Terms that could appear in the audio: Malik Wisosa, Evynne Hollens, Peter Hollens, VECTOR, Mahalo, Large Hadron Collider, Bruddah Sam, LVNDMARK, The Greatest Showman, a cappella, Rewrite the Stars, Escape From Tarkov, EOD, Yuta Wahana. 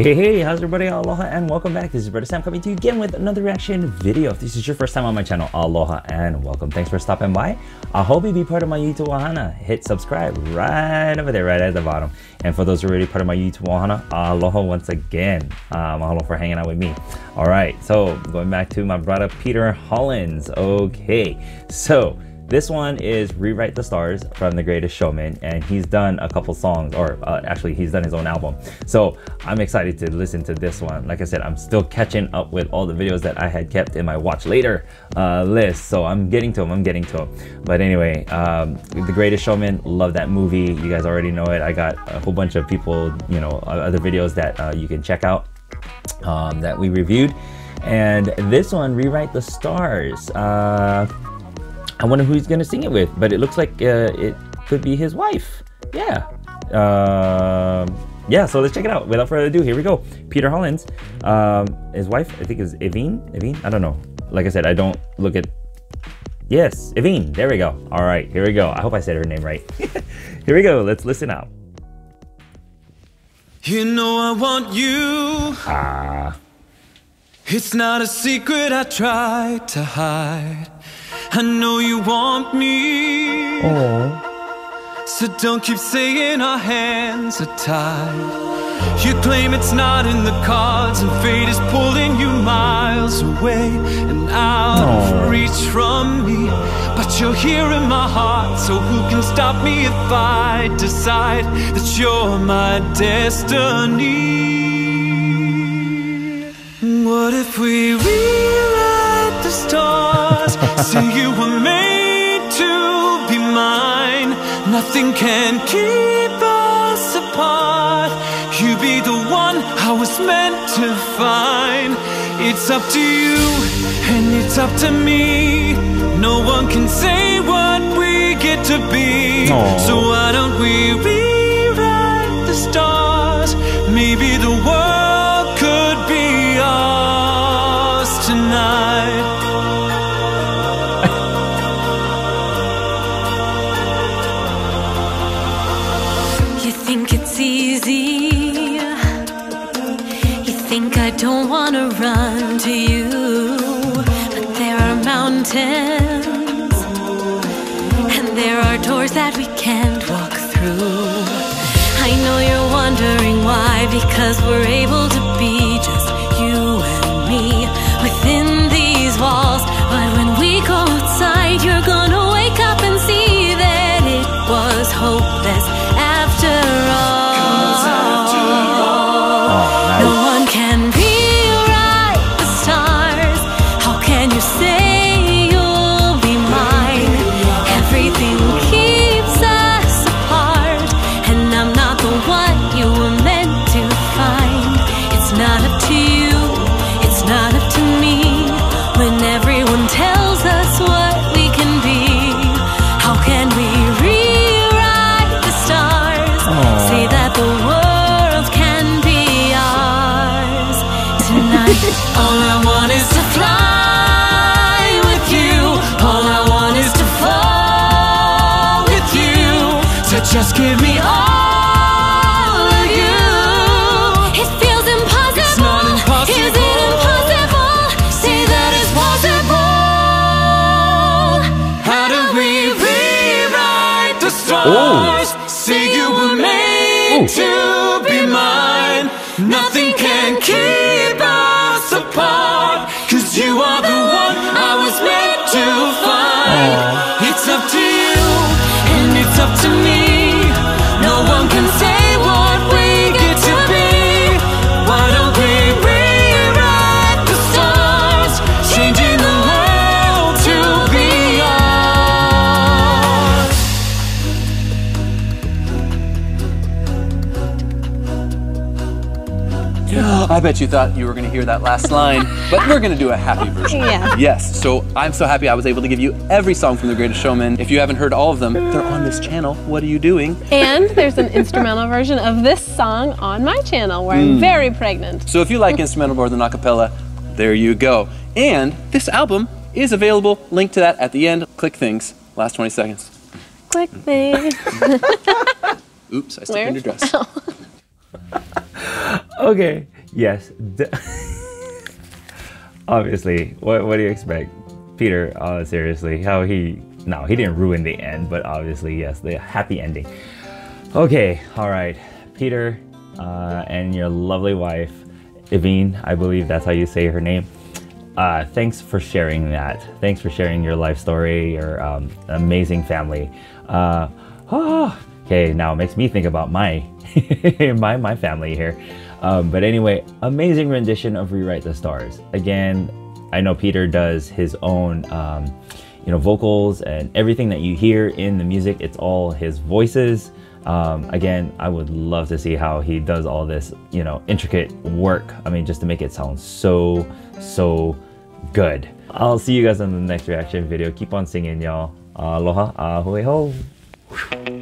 Hey, how's everybody? Aloha and welcome back. This is Bruddah Sam coming to you again with another reaction video. If this is your first time on my channel, aloha and welcome. Thanks for stopping by. I hope you be part of my Yuta Wahana. Hit subscribe right over there, right at the bottom. And for those who are already part of my Yuta Wahana, aloha once again. Mahalo for hanging out with me. All right, so going back to my brother Peter Hollens. Okay, so this one is Rewrite the Stars from The Greatest Showman, and he's done a couple songs, or actually he's done his own album. So I'm excited to listen to this one. Like I said, I'm still catching up with all the videos that I had kept in my watch later list. So I'm getting to them, But anyway, The Greatest Showman, love that movie. You guys already know it. I got a whole bunch of people, you know, other videos that you can check out that we reviewed. And this one, Rewrite the Stars. I wonder who he's gonna sing it with, but it looks like it could be his wife. Yeah. Yeah, so let's check it out. Without further ado, here we go. Peter Hollens, his wife, I think is Evynne? I don't know. Like I said, I don't look at... Yes, Evynne, there we go. All right, here we go. I hope I said her name right. Here we go, let's listen out. You know I want you. It's not a secret I tried to hide. I know you want me. So don't keep saying our hands are tied. You claim it's not in the cards, and fate is pulling you miles away and out of reach from me. But you're here in my heart, so who can stop me if I decide that you're my destiny? What if we rewrite the stars? See, you were made to be mine. Nothing can keep us apart. You be the one I was meant to find. It's up to you and it's up to me. No one can say what we get to be. So why don't we rewrite the stars? Maybe the world could be ours tonight. I don't want to run to you, but there are mountains and there are doors that we can't walk through. I know you're wondering why, because we're able to be just you and me within these walls. But when we go outside, you're gonna wake up and see that it was hopeless after all. All I want is to fly with you. All I want is to fall with you. So just give me all of you. It feels impossible. It's not impossible. Is it impossible? Say that it's possible. How do we rewrite the stars? Say you were made to be mine. Nothing can keep us apart, 'cause you are the one I was meant to find. It's up to you and it's up to me. No one can say what we get to be. Why don't we rewrite the stars, changing the world to be ours? I bet you thought you were going to hear that last line, but we're going to do a happy version. Yeah. Yes, so I'm so happy I was able to give you every song from The Greatest Showman. If you haven't heard all of them, they're on this channel. What are you doing? And there's an instrumental version of this song on my channel where I'm very pregnant. So if you like instrumental more than a cappella, there you go. And this album is available. Link to that at the end. Click things. Last 20 seconds. Click things. Oops, I stuck in your dress. Okay, yes. Obviously, what do you expect? Peter, seriously, how he... No, he didn't ruin the end, but obviously, yes, the happy ending. Okay, alright. Peter and your lovely wife, Evynne, I believe that's how you say her name. Thanks for sharing that. Thanks for sharing your life story, your amazing family. Okay, now it makes me think about my my family here. But anyway, amazing rendition of Rewrite the Stars. Again, I know Peter does his own vocals, and everything that you hear in the music, it's all his voices. Again, I would love to see how he does all this, intricate work. I mean, just to make it sound so, so good. I'll see you guys on the next reaction video. Keep on singing, y'all. Aloha, ahui ho.